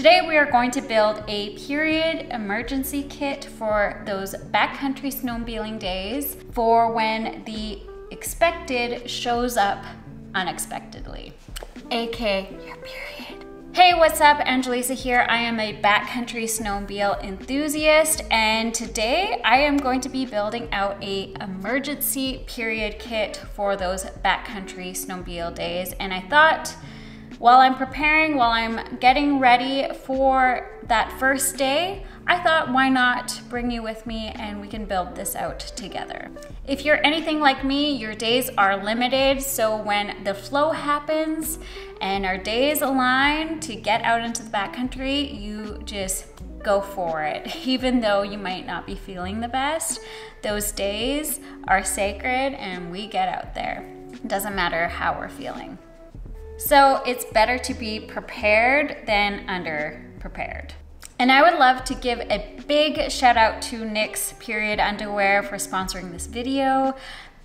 Today we are going to build a period emergency kit for those backcountry snowmobiling days, for when the expected shows up unexpectedly, aka your period. Hey, what's up? Angelisa here. I am a backcountry snowmobile enthusiast, and today I am going to be building out a emergency period kit for those backcountry snowmobile days. And I thought, while I'm preparing, while I'm getting ready for that first day, I thought, why not bring you with me and we can build this out together. If you're anything like me, your days are limited, so when the flow happens and our days align to get out into the backcountry, you just go for it. Even though you might not be feeling the best, those days are sacred and we get out there. It doesn't matter how we're feeling. So it's better to be prepared than underprepared. And I would love to give a big shout out to Knix Period Underwear for sponsoring this video,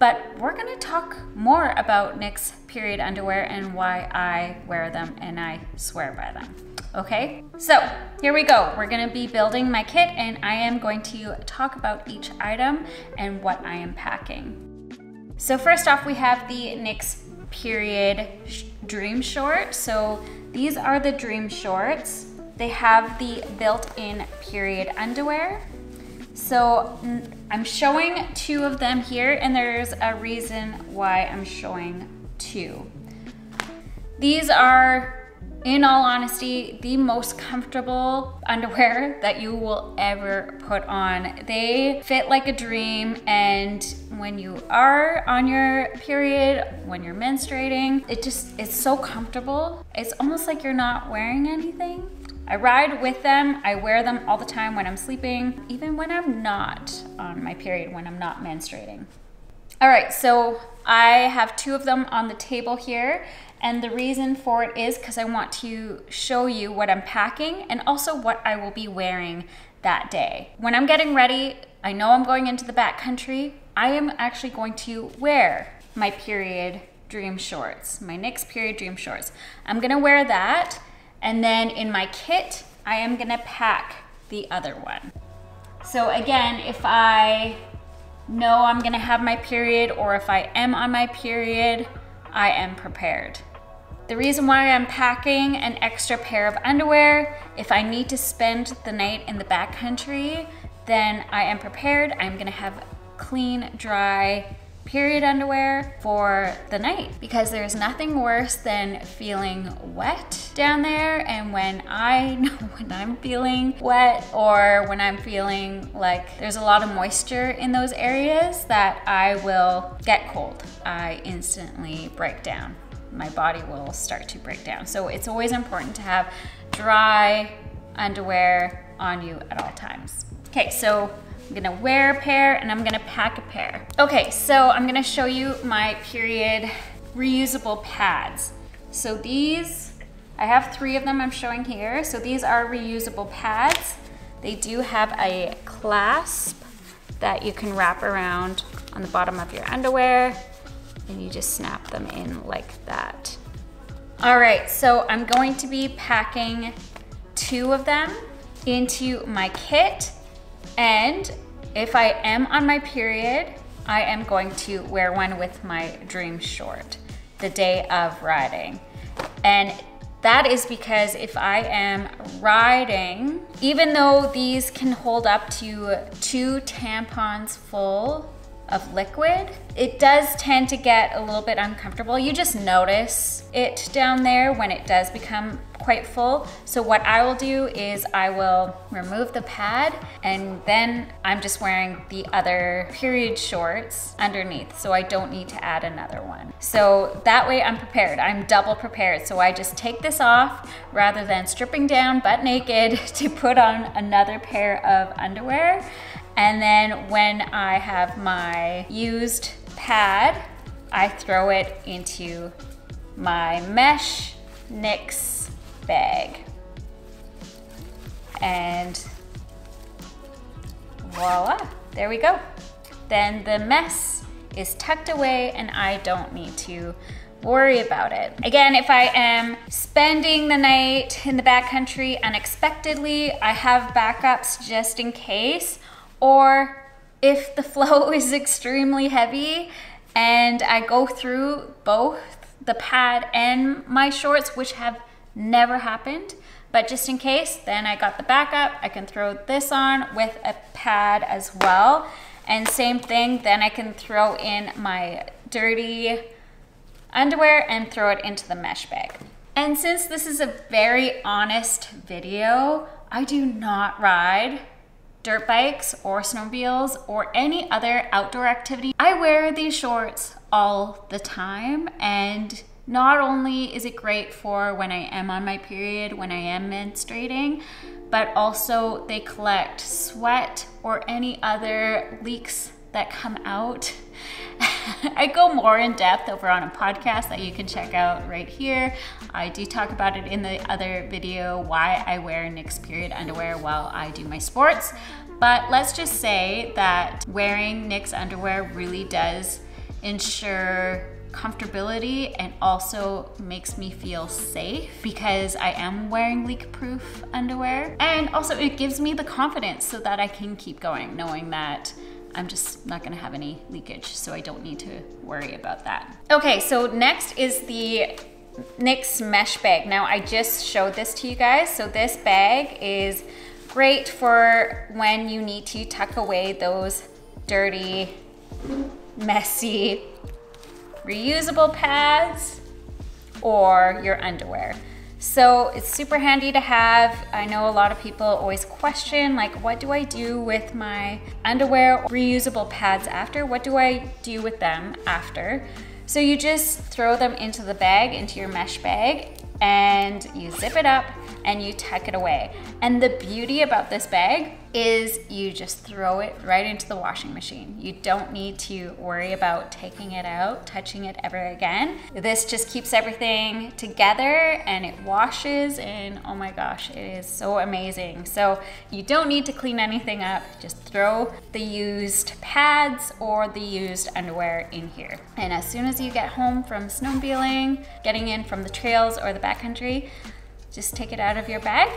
but we're gonna talk more about Knix Period Underwear and why I wear them and I swear by them, okay? So here we go. We're gonna be building my kit and I am going to talk about each item and what I am packing. So first off, we have the Knix Period Dream Short. So these are the Dream Shorts. They have the built-in period underwear. So I'm showing two of them here, and there's a reason why I'm showing two. These are, in all honesty, the most comfortable underwear that you will ever put on. They fit like a dream, and when you are on your period, when you're menstruating, it's so comfortable. It's almost like you're not wearing anything. I ride with them, I wear them all the time when I'm sleeping, even when I'm not on my period, when I'm not menstruating. All right, so I have two of them on the table here, and the reason for it is because I want to show you what I'm packing and also what I will be wearing that day. When I'm getting ready, I know I'm going into the backcountry. I am actually going to wear my period dream shorts, my Knix period dream shorts. I'm gonna wear that, and then in my kit, I am gonna pack the other one. So again, if I know I'm gonna have my period, or if I am on my period, I am prepared. The reason why I'm packing an extra pair of underwear, if I need to spend the night in the backcountry, then I am prepared. I'm gonna have clean, dry period underwear for the night, because there's nothing worse than feeling wet down there. And when I know when I'm feeling wet, or when I'm feeling like there's a lot of moisture in those areas, that I will get cold. I instantly break down. My body will start to break down. So it's always important to have dry underwear on you at all times. Okay, so I'm gonna wear a pair and I'm gonna pack a pair. Okay, so I'm gonna show you my period reusable pads. So these, I have three of them I'm showing here. So these are reusable pads. They do have a clasp that you can wrap around on the bottom of your underwear, and you just snap them in like that. All right, so I'm going to be packing two of them into my kit. And if I am on my period, I am going to wear one with my dream short the day of riding. And that is because if I am riding, even though these can hold up to 2 tampons full of liquid, it does tend to get a little bit uncomfortable. You just notice it down there when it does become quite full. So what I will do is I will remove the pad, and then I'm just wearing the other period shorts underneath, so I don't need to add another one. So that way I'm prepared, I'm double prepared. So I just take this off rather than stripping down butt naked to put on another pair of underwear. And then when I have my used pad, I throw it into my mesh Knix bag. And voila, there we go. Then the mess is tucked away and I don't need to worry about it. Again, if I am spending the night in the backcountry unexpectedly, I have backups just in case, or if the flow is extremely heavy and I go through both the pad and my shorts, which have never happened, but just in case, then I got the backup. I can throw this on with a pad as well. And same thing, then I can throw in my dirty underwear and throw it into the mesh bag. And since this is a very honest video, I do not ride dirt bikes or snowmobiles or any other outdoor activity. I wear these shorts all the time, and not only is it great for when I am on my period, when I am menstruating, but also they collect sweat or any other leaks that come out. I go more in depth over on a podcast that you can check out right here. I do talk about it in the other video, why I wear Knix period underwear while I do my sports. But let's just say that wearing Knix underwear really does ensure comfortability and also makes me feel safe because I am wearing leak-proof underwear. And also it gives me the confidence so that I can keep going, knowing that I'm just not gonna have any leakage, so I don't need to worry about that. Okay, so next is the Knix mesh bag. Now I just showed this to you guys. So this bag is great for when you need to tuck away those dirty, messy, reusable pads or your underwear. So it's super handy to have. I know a lot of people always question, like, what do I do with my underwear or reusable pads after? What do I do with them after? So you just throw them into the bag, into your mesh bag, and you zip it up and you tuck it away. And the beauty about this bag is you just throw it right into the washing machine. You don't need to worry about taking it out, touching it ever again. This just keeps everything together and it washes, and oh my gosh, it is so amazing. So you don't need to clean anything up. Just throw the used pads or the used underwear in here. And as soon as you get home from snowmobiling, getting in from the trails or the backcountry, just take it out of your bag,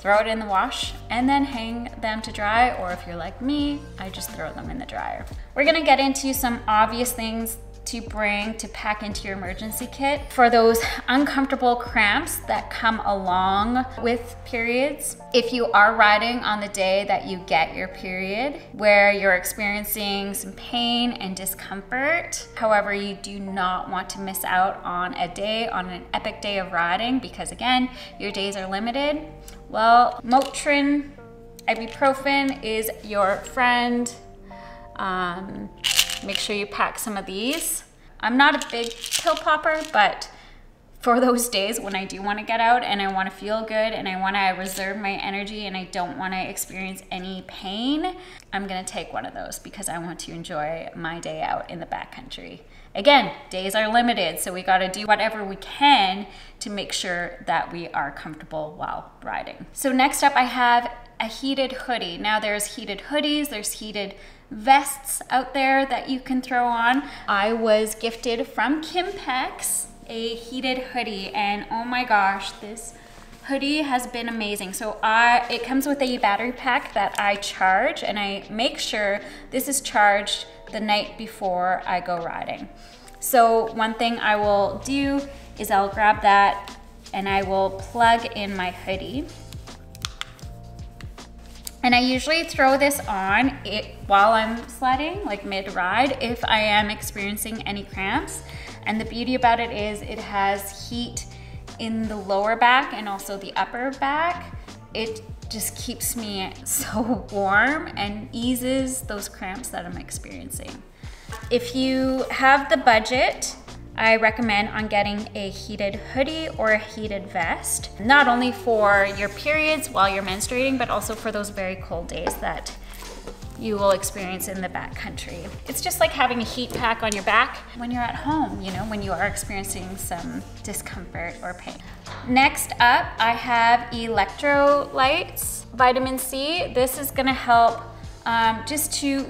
throw it in the wash, and then hang them to dry, or if you're like me, I just throw them in the dryer. We're gonna get into some obvious things to bring to pack into your emergency kit for those uncomfortable cramps that come along with periods. If you are riding on the day that you get your period, where you're experiencing some pain and discomfort, however, you do not want to miss out on a day, on an epic day of riding, because again, your days are limited. Well, Motrin, ibuprofen is your friend. Make sure you pack some of these. I'm not a big pill popper, but for those days when I do want to get out and I want to feel good and I want to reserve my energy and I don't want to experience any pain, I'm going to take one of those because I want to enjoy my day out in the backcountry. Again, days are limited, so we got to do whatever we can to make sure that we are comfortable while riding. So next up I have a heated hoodie. Now there's heated hoodies, there's heated vests out there that you can throw on. I was gifted from Kimpex a heated hoodie, and oh my gosh, this hoodie has been amazing. So it comes with a battery pack that I charge, and I make sure this is charged the night before I go riding. So one thing I will do is I'll grab that and I will plug in my hoodie. And I usually throw this on while I'm sledding, like mid-ride, if I am experiencing any cramps. And the beauty about it is it has heat in the lower back and also the upper back. It just keeps me so warm and eases those cramps that I'm experiencing. If you have the budget, I recommend on getting a heated hoodie or a heated vest, not only for your periods while you're menstruating, but also for those very cold days that you will experience in the backcountry. It's just like having a heat pack on your back when you're at home, you know, when you are experiencing some discomfort or pain. Next up, I have electrolytes, vitamin C. This is gonna help just to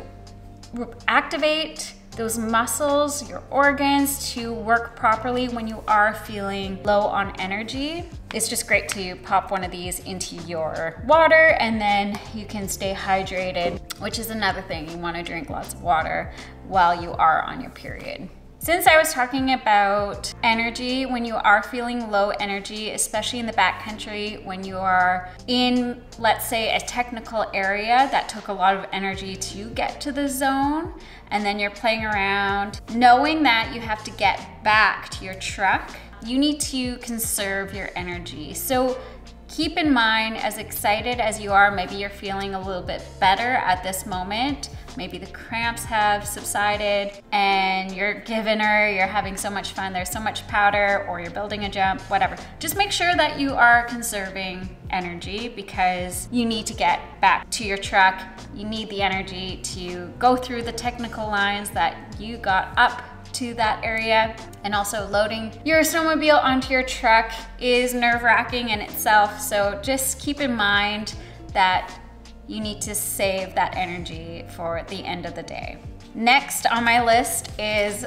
activate those muscles, your organs to work properly when you are feeling low on energy. It's just great to pop one of these into your water and then you can stay hydrated, which is another thing. You want to drink lots of water while you are on your period. Since I was talking about energy, when you are feeling low energy, especially in the backcountry, when you are in, let's say, a technical area that took a lot of energy to get to the zone, and then you're playing around, knowing that you have to get back to your truck, you need to conserve your energy. So keep in mind, as excited as you are, maybe you're feeling a little bit better at this moment. Maybe the cramps have subsided and you're giving her, you're having so much fun, there's so much powder, or you're building a jump, whatever. Just make sure that you are conserving energy because you need to get back to your truck. You need the energy to go through the technical lines that you got up to that area, and also loading your snowmobile onto your truck is nerve-wracking in itself. So just keep in mind that you need to save that energy for the end of the day. Next on my list is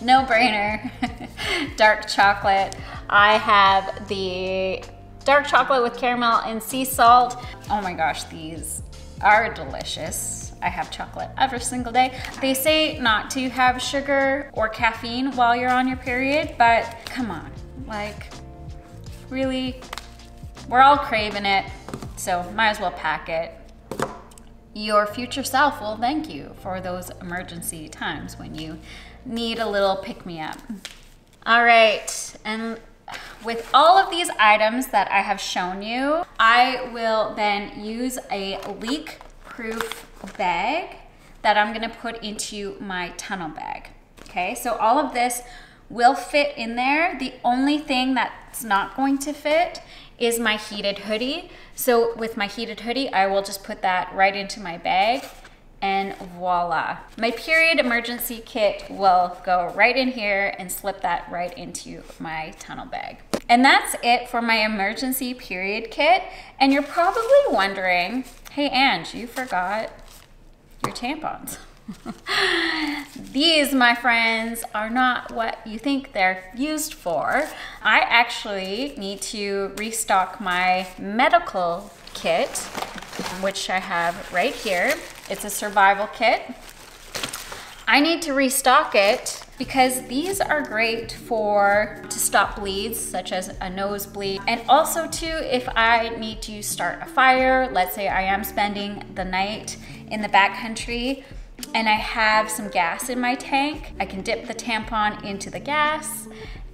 no-brainer, dark chocolate. I have the dark chocolate with caramel and sea salt. Oh my gosh, these are delicious. I have chocolate every single day. They say not to have sugar or caffeine while you're on your period, but come on, like really, we're all craving it. So might as well pack it. Your future self will thank you for those emergency times when you need a little pick-me-up. All right, and with all of these items that I have shown you, I will then use a leak-proof bag that I'm gonna put into my tunnel bag. Okay, so all of this will fit in there. The only thing that's not going to fit is my heated hoodie. So with my heated hoodie, I will just put that right into my bag and voila. My period emergency kit will go right in here and slip that right into my tunnel bag. And that's it for my emergency period kit. And you're probably wondering, hey Ange, you forgot your tampons. These, my friends, are not what you think they're used for. I actually need to restock my medical kit, which I have right here. It's a survival kit. I need to restock it because these are great to stop bleeds, such as a nosebleed, and also too, if I need to start a fire, let's say I am spending the night in the backcountry, and I have some gas in my tank. I can dip the tampon into the gas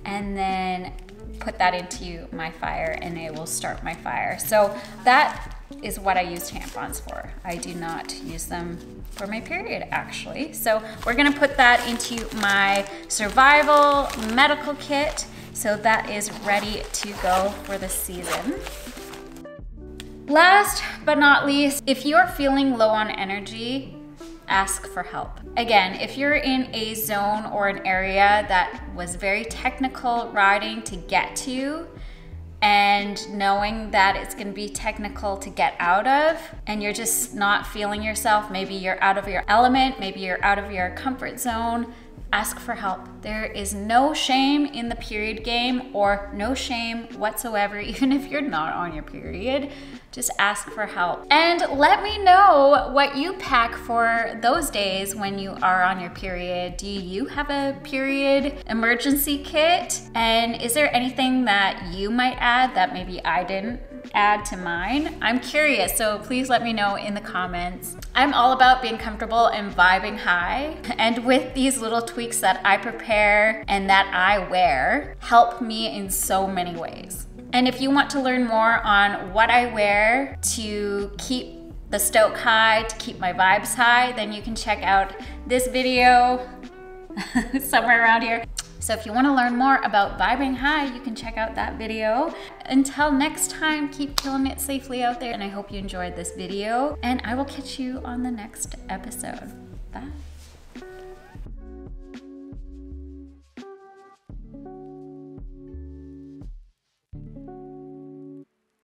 and then put that into my fire and it will start my fire. So that is what I use tampons for. I do not use them for my period actually. So we're gonna put that into my survival medical kit. So that is ready to go for the season. Last but not least, if you're feeling low on energy, ask for help. Again, if you're in a zone or an area that was very technical riding to get to, and knowing that it's gonna be technical to get out of, and you're just not feeling yourself, maybe you're out of your element, maybe you're out of your comfort zone, ask for help. There is no shame in the period game, or no shame whatsoever, even if you're not on your period. Just ask for help. And let me know what you pack for those days when you are on your period. Do you have a period emergency kit? And is there anything that you might add that maybe I didn't add to mine? I'm curious, so please let me know in the comments. I'm all about being comfortable and vibing high, and with these little tweaks that I prepare and that I wear, help me in so many ways. And if you want to learn more on what I wear to keep the stoke high, to keep my vibes high, then you can check out this video somewhere around here. So if you want to learn more about vibing high, you can check out that video. Until next time, keep killing it safely out there, and I hope you enjoyed this video, and I will catch you on the next episode. Bye.